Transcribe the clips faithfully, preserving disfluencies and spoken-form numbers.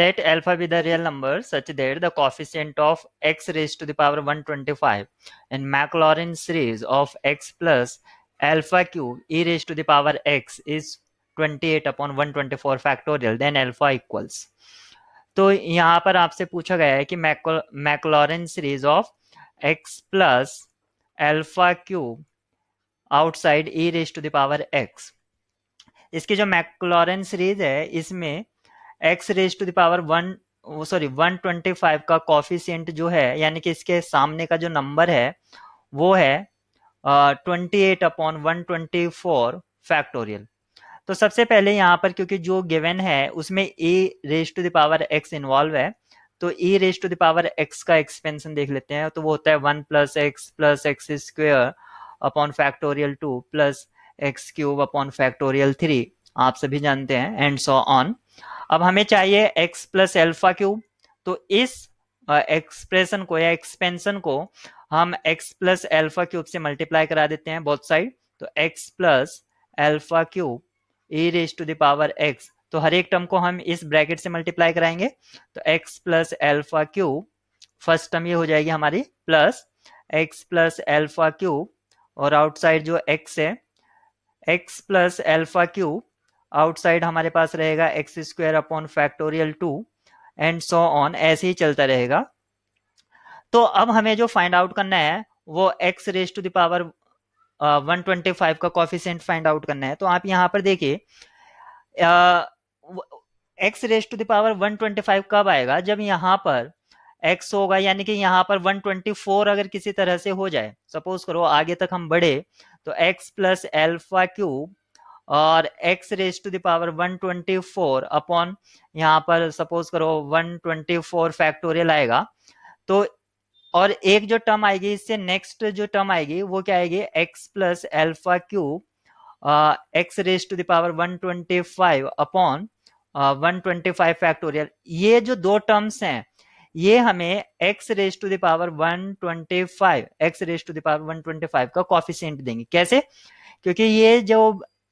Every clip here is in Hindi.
Let alpha be the real number such that the coefficient of x raised to the power one hundred twenty-five in Maclaurin series of x plus alpha cube e raised to the power x is twenty-eight upon one hundred twenty-four factorial, then alpha equals. तो यहाँ पर आपसे पूछा गया है कि Maclaurin series of x plus alpha cube outside e raise to the power x, इसकी जो मैक्लॉरिन सीरीज है इसमें x raise to the power one sorry one hundred twenty-five का कोफिशिएंट जो है यानी कि इसके सामने का जो नंबर है वो है uh, twenty-eight upon one hundred twenty-four factorial. तो सबसे पहले यहाँ पर क्योंकि जो गिवन है उसमें e raise to the power x involve है तो e raise to the power x का एक्सपेंशन देख लेते हैं. तो वो होता है one plus x plus x square upon factorial two plus x cube upon factorial three, आप सभी जानते हैं, एंड सो ऑन. अब हमें चाहिए x प्लस एल्फा क्यूब, तो इस एक्सप्रेशन को या एक्सपेंशन को हम x प्लस एल्फा क्यूब से मल्टीप्लाई करा देते हैं बोथ साइड. तो x plus alpha cube e raise to the power x, तो हर एक टर्म को हम इस ब्रैकेट से मल्टीप्लाई कराएंगे. तो x plus alpha cube, first term ये हो जाएगी हमारी, plus x plus alpha cube और आउटसाइड जो x है, x plus alpha cube outside हमारे पास रहेगा x square upon factorial two and so on, ऐसे ही चलता रहेगा. तो अब हमें जो फाइंड आउट करना है वो x raise to the power one hundred twenty-five का कोफिशिएंट फाइंड आउट करना है. तो आप यहाँ पर देखिए x raise to the power one hundred twenty-five कब आएगा, जब यहाँ पर x होगा यानी कि यहाँ पर one hundred twenty-four अगर किसी तरह से हो जाए, सपोज करो आगे तक हम बढ़े, तो x प्लस एल्फा क्यूब और x raise to the power one hundred twenty-four upon यहाँ पर सपोज करो one hundred twenty-four फैक्टोरियल आएगा. तो और एक जो टर्म आएगी इससे नेक्स्ट जो टर्म आएगी वो क्या आएगी, x plus alpha cube x raise to the power one hundred twenty-five upon one hundred twenty-five factorial. ये जो दो टर्म्स हैं ये हमें x raise to the power one hundred twenty-five x raise to the power one hundred twenty-five का कोफिशिएंट देंगे. कैसे, क्योंकि ये जो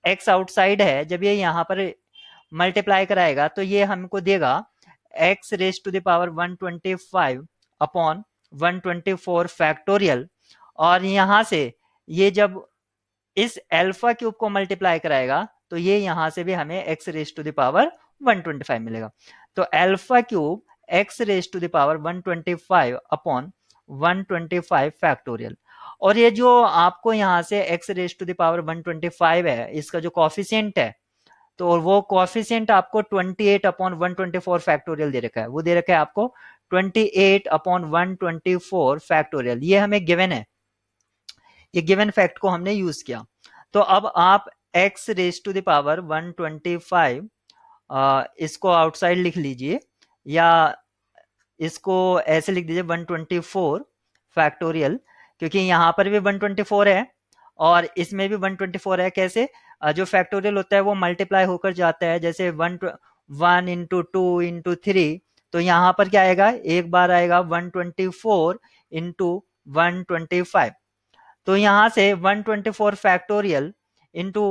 x आउटसाइड है जब ये यहाँ पर मल्टीप्लाई कराएगा तो ये हमको देगा x raise to the power one hundred twenty-five upon one hundred twenty-four factorial और यहाँ से ये जब इस अल्फा क्यूब को मल्टीप्लाई कराएगा तो ये यहाँ से भी हमें x raise to the power one hundred twenty-five मिलेगा. तो alpha cube x raise to the power one hundred twenty-five upon one hundred twenty-five factorial. और ये जो आपको यहाँ से x raise to the power one hundred twenty-five है इसका जो कोफिशिएंट है तो वो कोफिशिएंट आपको twenty-eight upon one hundred twenty-four factorial दे रखा है, वो दे रखा है आपको twenty-eight upon one hundred twenty-four factorial. ये हमें गिवन है, ये गिवन फैक्ट को हमने यूज किया. तो अब आप x raise to the power one hundred twenty-five आ, इसको आउटसाइड लिख लीजिए या इसको ऐसे लिख दीजिए one hundred twenty-four फैक्टोरियल, क्योंकि यहाँ पर भी one hundred twenty-four है और इसमें भी one hundred twenty-four है. कैसे, जो फैक्टोरियल होता है वो मल्टीप्लाई होकर जाता है, जैसे one one into two into three, तो यहाँ पर क्या आएगा, एक बार आएगा one hundred twenty-four into one hundred twenty-five. तो यहाँ से one hundred twenty-four factorial into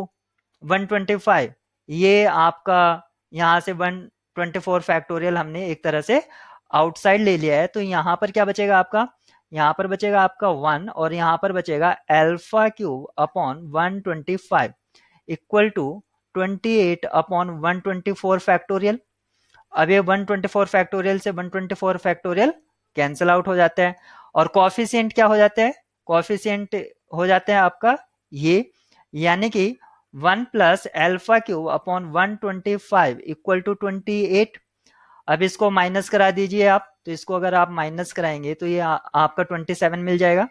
one hundred twenty-five, ये आपका यहाँ से one hundred twenty-four फैक्टोरियल हमने एक तरह से आउटसाइड ले लिया है. तो यहाँ पर क्या बचेगा आपका, यहाँ पर बचेगा आपका वन और यहाँ पर बचेगा alpha cube upon one hundred twenty-five equal to twenty-eight upon one hundred twenty-four factorial. अब ये one hundred twenty-four फैक्टोरियल से one hundred twenty-four factorial cancel out हो जाता है और कोफिशिएंट क्या हो जाता है, कोफिशिएंट हो जाता है आपका ये, यानी कि one plus alpha cube upon one hundred twenty-five equal to twenty-eight. अब इसको माइनस करा दीजिए आप, तो इसको अगर आप माइनस कराएंगे तो ये आ, आपका twenty-seven मिल जाएगा.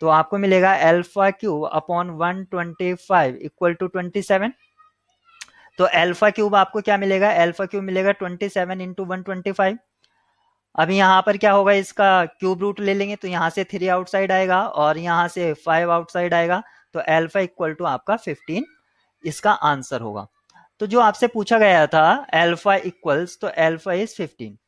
तो आपको मिलेगा alpha cube upon one hundred twenty-five equal to twenty-seven. तो अल्फा क्यूब आपको क्या मिलेगा, अल्फा क्यूब मिलेगा twenty-seven into one hundred twenty-five. अब यहाँ पर क्या होगा, इसका क्यूब रूट ले लेंगे तो यहाँ से three आउटसाइड आएगा और यहाँ से five आउटसाइड आएगा, तो अल्फा इक्वल टू आपका fifteen इसका आंसर होगा. तो जो आपसे पूछा गया था अल्फा इक्वल्स, तो अल्फा इज fifteen.